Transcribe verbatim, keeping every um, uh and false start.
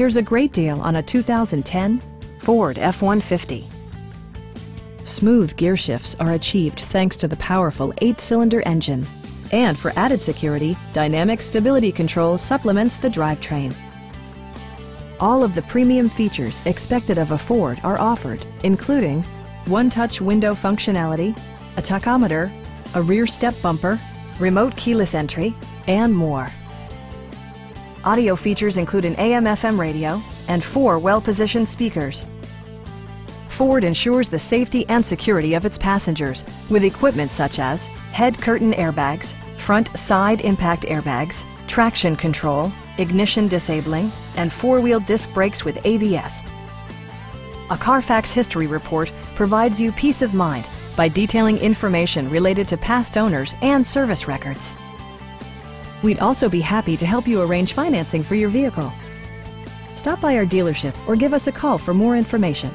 Here's a great deal on a two thousand ten Ford F one fifty. Smooth gear shifts are achieved thanks to the powerful eight-cylinder engine. And for added security, Dynamic Stability Control supplements the drivetrain. All of the premium features expected of a Ford are offered, including one-touch window functionality, a tachometer, a rear step bumper, remote keyless entry, and more. Audio features include an A M F M radio and four well-positioned speakers. Ford ensures the safety and security of its passengers with equipment such as head curtain airbags, front side impact airbags, traction control, ignition disabling, and four-wheel disc brakes with A B S. A Carfax history report provides you peace of mind by detailing information related to past owners and service records. We'd also be happy to help you arrange financing for your vehicle. Stop by our dealership or give us a call for more information.